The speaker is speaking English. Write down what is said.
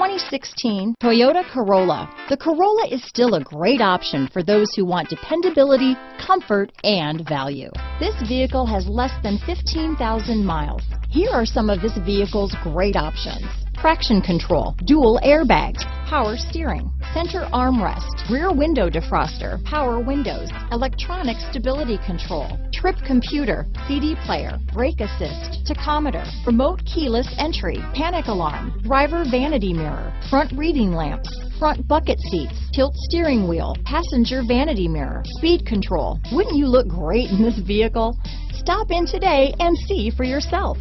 2016 Toyota Corolla. The Corolla is still a great option for those who want dependability, comfort, and value. This vehicle has less than 15,000 miles. Here are some of this vehicle's great options: traction control, dual airbags, power steering, center armrest, rear window defroster, power windows, electronic stability control, trip computer, CD player, brake assist, tachometer, remote keyless entry, panic alarm, driver vanity mirror, front reading lamps, front bucket seats, tilt steering wheel, passenger vanity mirror, speed control. Wouldn't you look great in this vehicle? Stop in today and see for yourself.